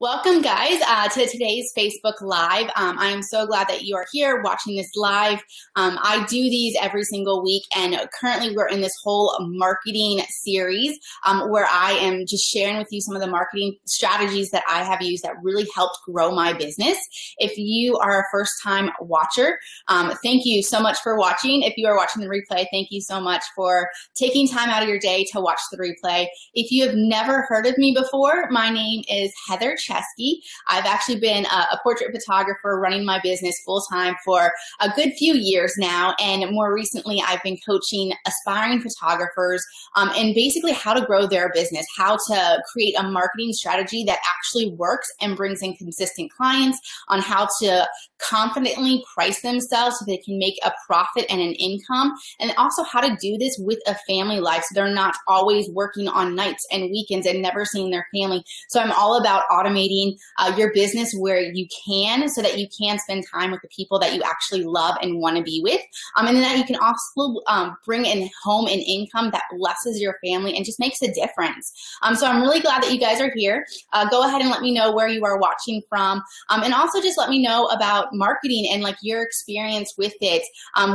Welcome, guys, to today's Facebook Live. I am so glad that you are here watching this live. I do these every single week, and currently we're in this whole marketing series where I am just sharing with you some of the marketing strategies that I have used that really helped grow my business. If you are a first-time watcher, thank you so much for watching. If you are watching the replay, thank you so much for taking time out of your day to watch the replay. If you have never heard of me before, my name is Heather Chesky. I've actually been a portrait photographer running my business full-time for a good few years now, and more recently I've been coaching aspiring photographers and basically how to grow their business, how to create a marketing strategy that actually works and brings in consistent clients, on how to confidently price themselves so they can make a profit and an income, and also how to do this with a family life so they're not always working on nights and weekends and never seeing their family. So I'm all about automating your business where you can, so that you can spend time with the people that you actually love and want to be with. And then that you can also bring in home an income that blesses your family and just makes a difference. So I'm really glad that you guys are here. Go ahead and let me know where you are watching from. And also just let me know about marketing and like your experience with it.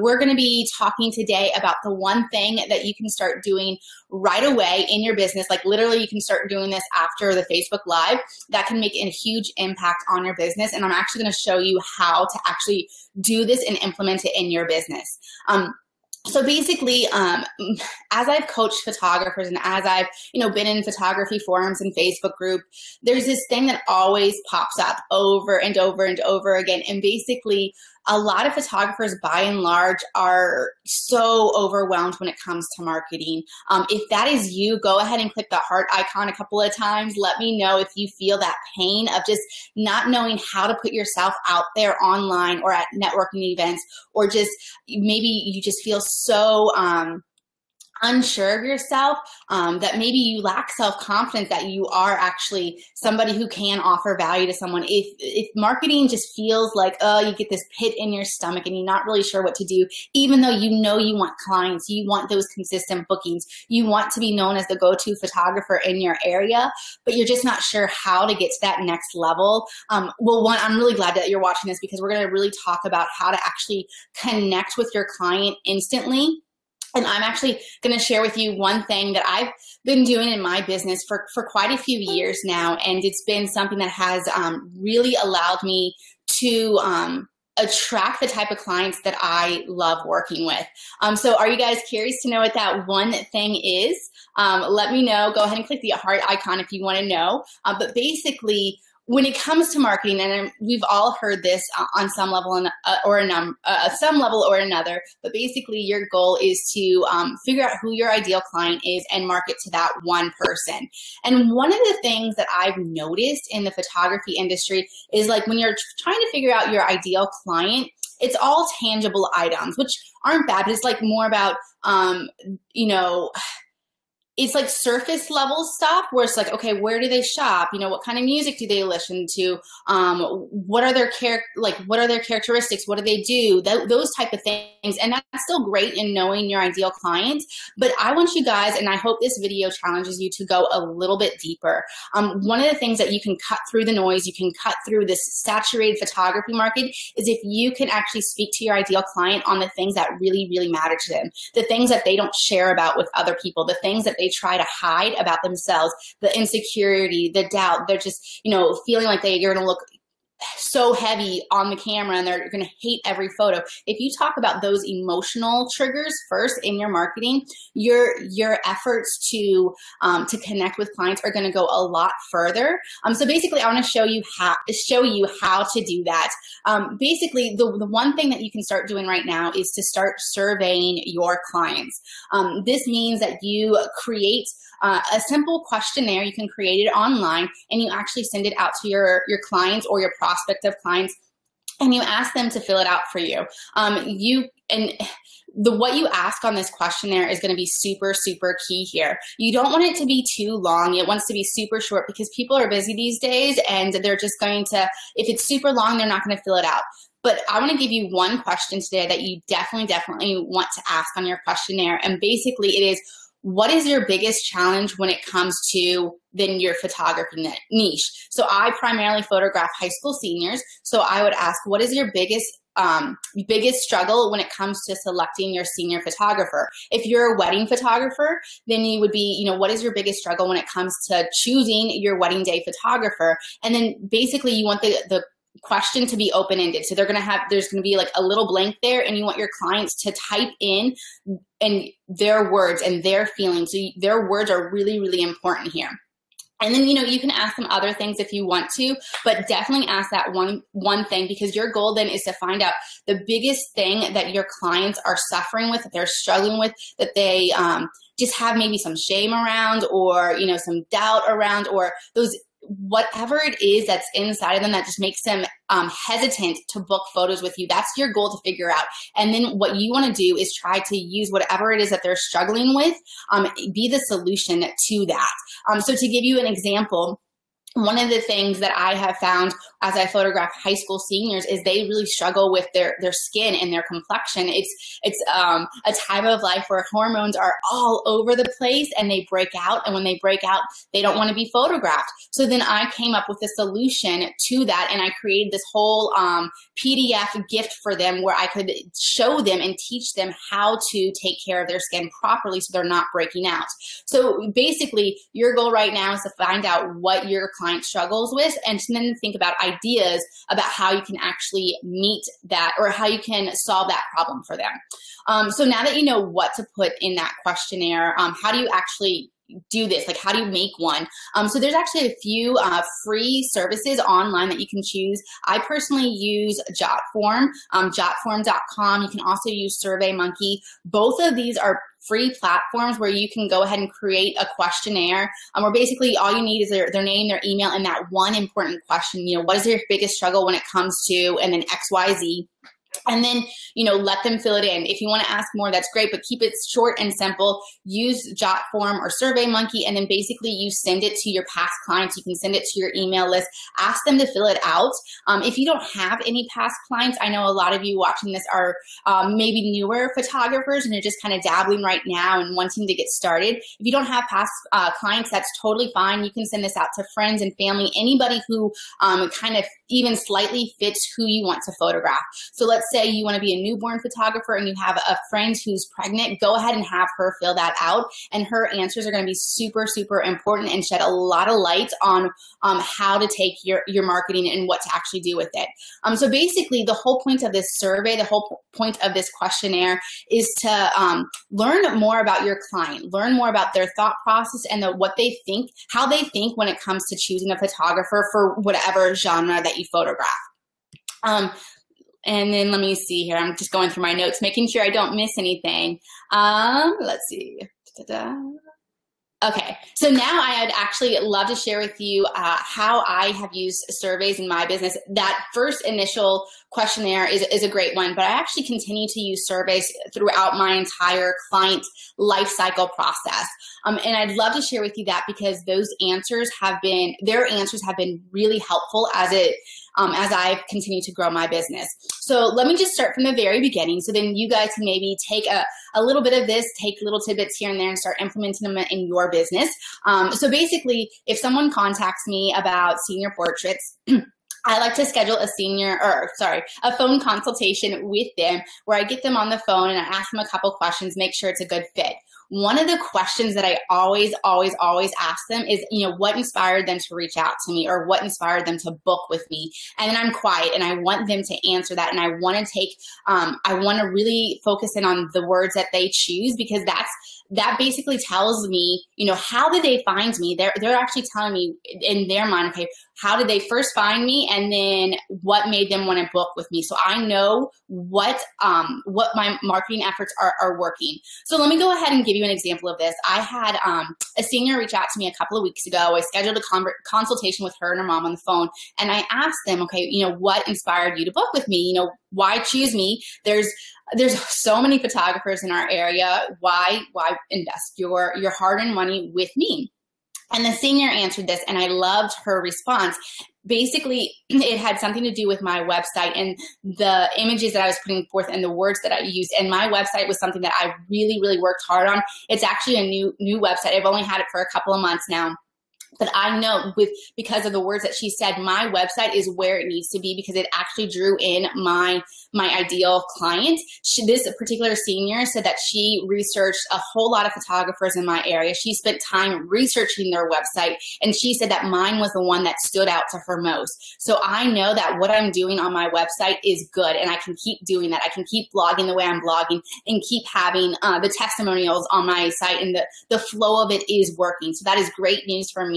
We're going to be talking today about the one thing that you can start doing right away in your business. Like literally you can start doing this after the Facebook Live, that can make a huge impact on your business. And I'm actually going to show you how to actually do this and implement it in your business. So basically, as I've coached photographers and as I've, been in photography forums and Facebook group, there's this thing that always pops up over and over and over again. And basically, a lot of photographers by and large are so overwhelmed when it comes to marketing. If that is you, go ahead and click the heart icon a couple of times. Let me know if you feel that pain of just not knowing how to put yourself out there online or at networking events, or just maybe you just feel so unsure of yourself, that maybe you lack self-confidence that you are actually somebody who can offer value to someone. If marketing just feels like, oh, you get this pit in your stomach and you're not really sure what to do, even though you know you want clients, you want those consistent bookings, you want to be known as the go-to photographer in your area, but you're just not sure how to get to that next level. Well, one, I'm really glad that you're watching this, because we're going to really talk about how to actually connect with your client instantly. And I'm actually going to share with you one thing that I've been doing in my business for quite a few years now. And it's been something that has really allowed me to attract the type of clients that I love working with. So are you guys curious to know what that one thing is? Let me know. Go ahead and click the heart icon if you want to know. But basically, when it comes to marketing, and we've all heard this on some level or some level or another, but basically your goal is to figure out who your ideal client is and market to that one person. And one of the things that I've noticed in the photography industry is, like, when you're trying to figure out your ideal client, it's all tangible items, which aren't bad, but it's like more about, it's like surface level stuff where it's like, okay, where do they shop? What kind of music do they listen to? What are their what are their characteristics? What do they do? Those type of things. And that's still great in knowing your ideal client. But I want you guys, and I hope this video challenges you to go a little bit deeper. One of the things that you can cut through the noise, you can cut through this saturated photography market, is if you can actually speak to your ideal client on the things that really, really matter to them, the things that they don't share about with other people, the things that they try to hide about themselves, the insecurity, the doubt. They're just, feeling like they're going to look so heavy on the camera and they're going to hate every photo. If you talk about those emotional triggers first in your marketing, your efforts to connect with clients are going to go a lot further. So basically, I want to show you how to do that. Basically, the one thing that you can start doing right now is to start surveying your clients. This means that you create a simple questionnaire. You can create it online and you actually send it out to your clients or your prospective clients, and you ask them to fill it out for you. What you ask on this questionnaire is going to be super, super key here. You don't want it to be too long. It wants to be super short, because people are busy these days and they're just going to, if it's super long, they're not going to fill it out. But I want to give you one question today that you definitely want to ask on your questionnaire. And basically it is, what is your biggest challenge when it comes to then your photography niche? So I primarily photograph high school seniors. So I would ask, what is your biggest struggle when it comes to selecting your senior photographer? If you're a wedding photographer, then you would be, what is your biggest struggle when it comes to choosing your wedding day photographer? And then basically you want the question to be open-ended. So there's going to be like a little blank there, and you want your clients to type in and their words and their feelings. So their words are really, really important here. And then, you can ask them other things if you want to, but definitely ask that one thing, because your goal then is to find out the biggest thing that your clients are suffering with, that they're struggling with, that they just have maybe some shame around, or, some doubt around, or those, whatever it is that's inside of them that just makes them hesitant to book photos with you. That's your goal to figure out. And then what you want to do is try to use whatever it is that they're struggling with, be the solution to that. So to give you an example, one of the things that I have found as I photograph high school seniors is they really struggle with their skin and their complexion. It's a time of life where hormones are all over the place and they break out. And when they break out, they don't want to be photographed. So then I came up with a solution to that, and I created this whole PDF gift for them where I could show them and teach them how to take care of their skin properly so they're not breaking out. So basically, your goal right now is to find out what your client struggles with, and then think about ideas about how you can actually meet that, or how you can solve that problem for them. So now that you know what to put in that questionnaire, how do you actually do this? Like, how do you make one? So there's actually a few free services online that you can choose. I personally use JotForm, jotform.com. You can also use SurveyMonkey. Both of these are free platforms where you can go ahead and create a questionnaire where basically all you need is their name, their email, and that one important question. What is your biggest struggle when it comes to, and then XYZ. And then, let them fill it in. If you want to ask more, that's great, but keep it short and simple. Use JotForm or SurveyMonkey, and then basically you send it to your past clients. You can send it to your email list. Ask them to fill it out. If you don't have any past clients, I know a lot of you watching this are maybe newer photographers and you're just kind of dabbling right now and wanting to get started. If you don't have past clients, that's totally fine. You can send this out to friends and family, anybody who kind of even slightly fits who you want to photograph. So let's say you want to be a newborn photographer and you have a friend who's pregnant, go ahead and have her fill that out. And her answers are going to be super, super important and shed a lot of light on how to take your marketing and what to actually do with it. So basically, the whole point of this survey, the whole point of this questionnaire is to learn more about your client, learn more about their thought process and what they think, how they think when it comes to choosing a photographer for whatever genre that you photograph. And then let me see here. I'm just going through my notes, making sure I don't miss anything. Let's see. Okay, so now I'd actually love to share with you how I have used surveys in my business. That first initial questionnaire is a great one, but I actually continue to use surveys throughout my entire client life cycle process. And I'd love to share with you that because their answers have been really helpful as I've continued to grow my business. So let me just start from the very beginning. So then you guys can maybe take a little bit of this, take little tidbits here and there and start implementing them in your business. So basically, if someone contacts me about senior portraits, I like to schedule a phone consultation with them where I get them on the phone and I ask them a couple questions, make sure it's a good fit. One of the questions that I always, always, always ask them is, what inspired them to reach out to me, or what inspired them to book with me? And then I'm quiet and I want them to answer that. And I want to I want to really focus in on the words that they choose, because that basically tells me, how did they find me? They're actually telling me in their mind, okay, how did they first find me? And then what made them want to book with me? So I know what my marketing efforts are working. So let me go ahead and give you an example of this. I had a senior reach out to me a couple of weeks ago. I scheduled a consultation with her and her mom on the phone. And I asked them, okay, what inspired you to book with me? Why choose me? There's so many photographers in our area. Why invest your hard-earned money with me? And the senior answered this, and I loved her response. Basically, it had something to do with my website and the images that I was putting forth and the words that I used. And my website was something that I really, really worked hard on. It's actually a new website. I've only had it for a couple of months now. But I know because of the words that she said, my website is where it needs to be because it actually drew in my ideal client. This particular senior said that she researched a whole lot of photographers in my area. She spent time researching their website, and she said that mine was the one that stood out to her most. So I know that what I'm doing on my website is good, and I can keep doing that. I can keep blogging the way I'm blogging and keep having the testimonials on my site, and the flow of it is working. So that is great news for me.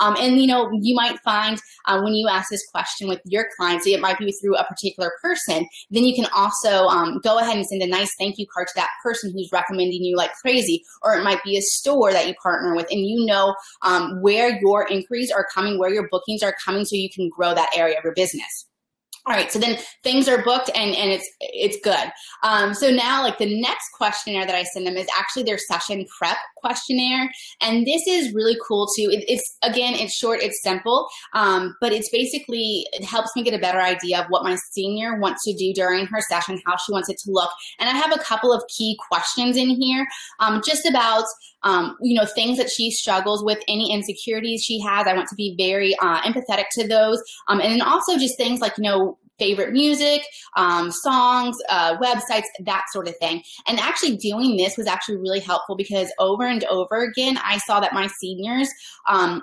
And you know, you might find when you ask this question with your clients, it might be through a particular person. Then you can also go ahead and send a nice thank you card to that person who's recommending you like crazy, or it might be a store that you partner with, and you know where your inquiries are coming, where your bookings are coming, so you can grow that area of your business. All right, so then things are booked and it's good. So now, like, the next questionnaire that I send them is actually their session prep questionnaire. And this is really cool too. It's short, it's simple, but it's basically, it helps me get a better idea of what my senior wants to do during her session, how she wants it to look. And I have a couple of key questions in here just about, you know, things that she struggles with, any insecurities she has. I want to be very empathetic to those. And then also just things like, you know, favorite music, songs, websites, that sort of thing. And actually doing this was actually really helpful because over and over again, I saw that my seniors,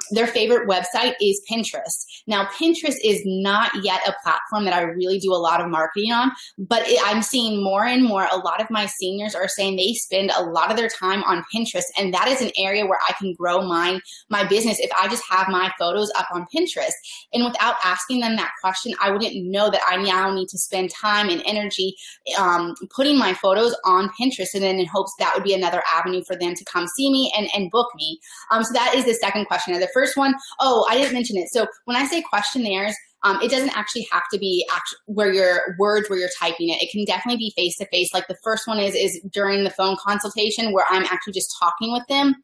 their favorite website is Pinterest. Now, Pinterest is not yet a platform that I really do a lot of marketing on, but I'm seeing more and more, a lot of my seniors are saying they spend a lot of their time on Pinterest. And that is an area where I can grow my business if I just have my photos up on Pinterest. And without asking them that question, I wouldn't know that I now need to spend time and energy putting my photos on Pinterest, and then in hopes that would be another avenue for them to come see me and book me. So that is the second question. The first one, oh, I didn't mention it. So when I say questionnaires, it doesn't actually have to be where you're typing it. It can definitely be face-to-face. Like the first one is during the phone consultation where I'm actually just talking with them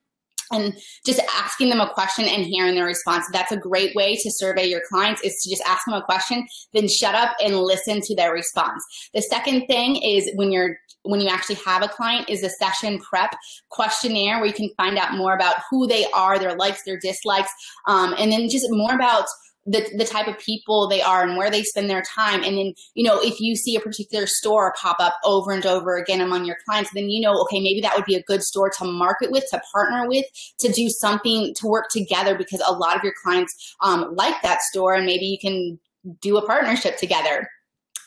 and just asking them a question and hearing their response. That's a great way to survey your clients, is to just ask them a question, then shut up and listen to their response. The second thing is when you actually have a client is the session prep questionnaire, where you can find out more about who they are, their likes, their dislikes, and then just more about the type of people they are and where they spend their time. And then, you know, if you see a particular store pop up over and over again among your clients, then you know, okay, maybe that would be a good store to market with, to partner with, to do something, to work together, because a lot of your clients like that store, and maybe you can do a partnership together.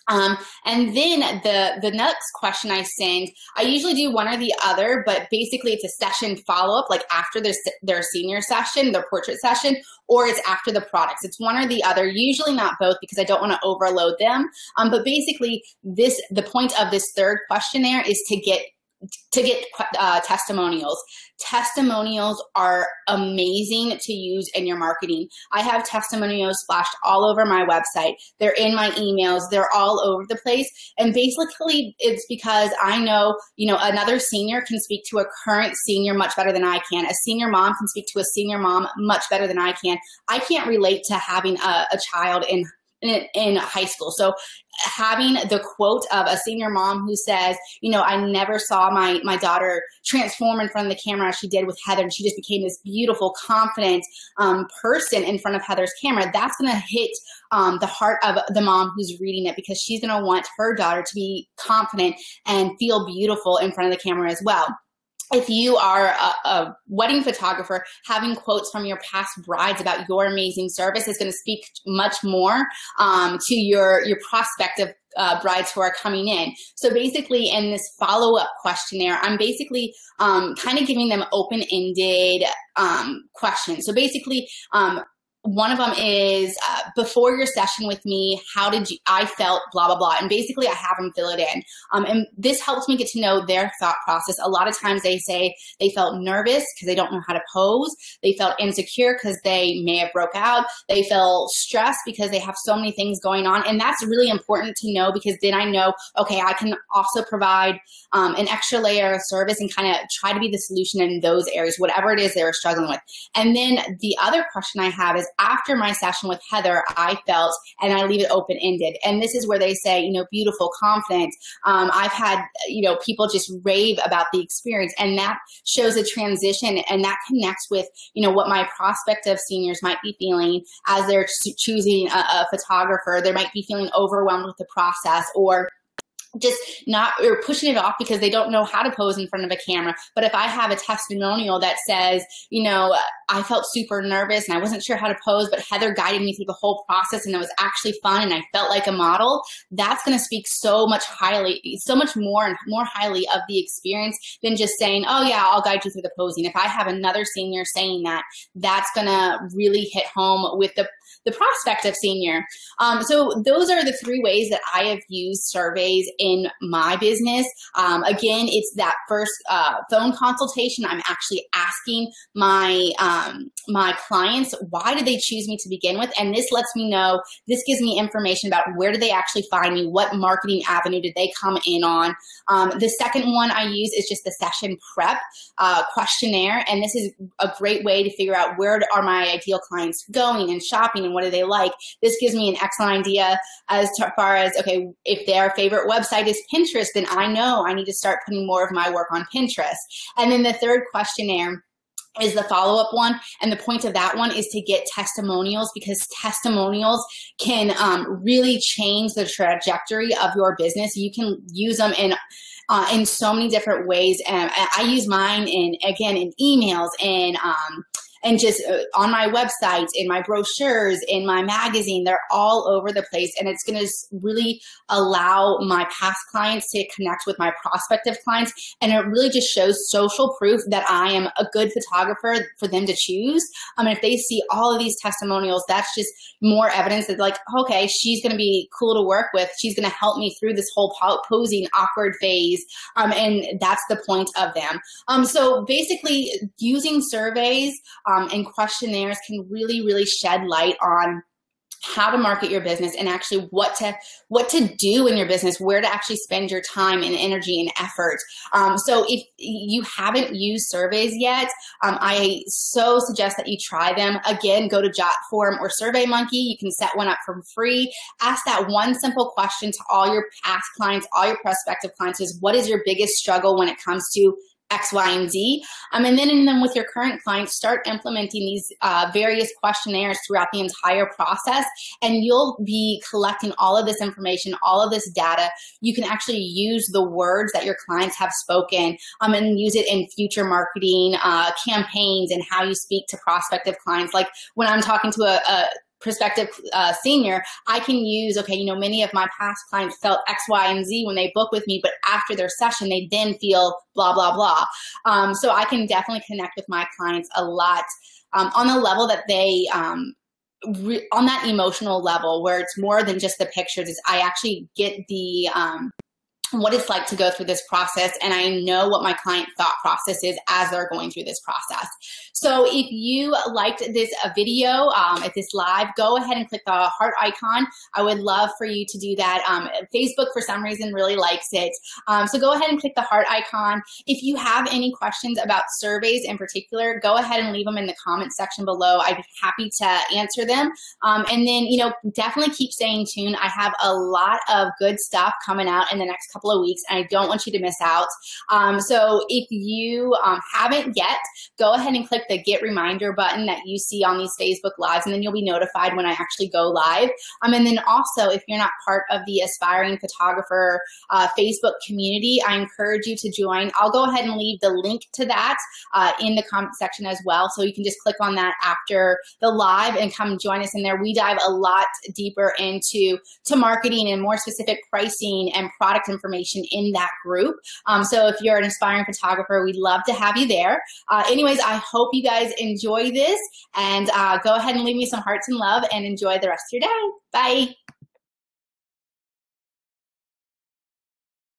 And then the next question I send, I usually do one or the other, but basically it's a session follow-up, like after their senior session, their portrait session, or it's after the products. It's one or the other, usually not both, because I don't want to overload them. But basically the point of this third questionnaire is to get testimonials. Testimonials are amazing to use in your marketing. I have testimonials splashed all over my website. They're in my emails. They're all over the place. And basically it's because I know, you know, another senior can speak to a current senior much better than I can. A senior mom can speak to a senior mom much better than I can. I can't relate to having a child in high school. So having the quote of a senior mom who says, you know, I never saw my daughter transform in front of the camera as she did with Heather, and she just became this beautiful, confident person in front of Heather's camera. That's going to hit the heart of the mom who's reading it, because she's going to want her daughter to be confident and feel beautiful in front of the camera as well. If you are a wedding photographer, having quotes from your past brides about your amazing service is going to speak much more to your prospective brides who are coming in. So basically in this follow-up questionnaire, I'm basically kind of giving them open-ended questions. So basically One of them is before your session with me, how did you, I felt blah, blah, blah. And basically I have them fill it in. And this helps me get to know their thought process. A lot of times they say they felt nervous because they don't know how to pose. They felt insecure because they may have broke out. They felt stressed because they have so many things going on. And that's really important to know, because then I know, okay, I can also provide an extra layer of service and kind of try to be the solution in those areas, whatever it is they were struggling with. And then the other question I have is, after my session with Heather, I felt, and I leave it open-ended. And this is where they say, you know, beautiful, confident. I've had, you know, people just rave about the experience, and that shows a transition, and that connects with, you know, what my prospect of seniors might be feeling as they're choosing a photographer. They might be feeling overwhelmed with the process, or just not, or pushing it off because they don't know how to pose in front of a camera. But if I have a testimonial that says, you know, I felt super nervous and I wasn't sure how to pose, but Heather guided me through the whole process and it was actually fun and I felt like a model, that's going to speak so much more highly of the experience than just saying, oh yeah, I'll guide you through the posing. If I have another senior saying that, that's going to really hit home with the prospect of senior. So those are the three ways that I have used surveys in my business. Again, it's that first phone consultation. I'm actually asking my my clients, why did they choose me to begin with? And this lets me know, this gives me information about where do they actually find me? What marketing avenue did they come in on? The second one I use is just the session prep questionnaire. And this is a great way to figure out where are my ideal clients going and shopping and what do they like. This gives me an excellent idea as far as, okay, if their favorite website is Pinterest, then I know I need to start putting more of my work on Pinterest. And then the third questionnaire is the follow-up one. And the point of that one is to get testimonials, because testimonials can really change the trajectory of your business. You can use them in so many different ways. And I use mine in emails and just on my website, in my brochures, in my magazine. They're all over the place. And it's going to really allow my past clients to connect with my prospective clients. And it really just shows social proof that I am a good photographer for them to choose. If they see all of these testimonials, that's just more evidence that, like, okay, she's going to be cool to work with. She's going to help me through this whole posing awkward phase. And that's the point of them. So basically, using surveys and questionnaires can really, really shed light on how to market your business and actually what to do in your business, where to actually spend your time and energy and effort. So if you haven't used surveys yet, I so suggest that you try them. Again, go to JotForm or SurveyMonkey. You can set one up for free. Ask that one simple question to all your past clients, all your prospective clients, is what is your biggest struggle when it comes to X, Y, and Z. And then with your current clients, start implementing these various questionnaires throughout the entire process, and you'll be collecting all of this information, all of this data. You can actually use the words that your clients have spoken and use it in future marketing campaigns and how you speak to prospective clients. Like when I'm talking to a prospective senior, I can use, okay, you know, many of my past clients felt X, Y, and Z when they book with me, but after their session, they then feel blah, blah, blah. So I can definitely connect with my clients a lot on the level that they, on that emotional level, where it's more than just the pictures. It's, I actually get the, what it's like to go through this process, and I know what my client thought process is as they're going through this process. So if you liked this video, if this live, go ahead and click the heart icon. I would love for you to do that. Facebook, for some reason, really likes it. So go ahead and click the heart icon. If you have any questions about surveys in particular, go ahead and leave them in the comment section below. I'd be happy to answer them. And then, you know, definitely keep staying tuned. I have a lot of good stuff coming out in the next couple of weeks, and I don't want you to miss out. So if you haven't yet, go ahead and click the Get Reminder button that you see on these Facebook Lives, and then you'll be notified when I actually go live. And then also, if you're not part of the Aspiring Photographer Facebook community, I encourage you to join. I'll go ahead and leave the link to that in the comment section as well, so you can just click on that after the live and come join us in there. We dive a lot deeper into marketing and more specific pricing and product information information in that group. So if you're an aspiring photographer, we'd love to have you there. Anyways, I hope you guys enjoy this, and go ahead and leave me some hearts and love, and enjoy the rest of your day. Bye.